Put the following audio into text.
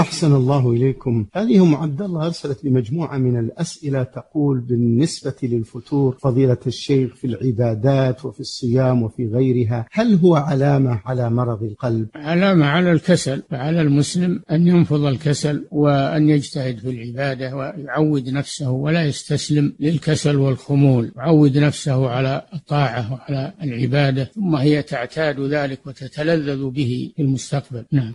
أحسن الله إليكم. هذه أم عبد الله أرسلت بمجموعة من الأسئلة تقول: بالنسبة للفتور فضيلة الشيخ في العبادات وفي الصيام وفي غيرها، هل هو علامة على مرض القلب؟ علامة على الكسل، فعلى المسلم أن ينفض الكسل وأن يجتهد في العبادة ويعود نفسه ولا يستسلم للكسل والخمول، يعود نفسه على الطاعة وعلى العبادة، ثم هي تعتاد ذلك وتتلذذ به في المستقبل. نعم.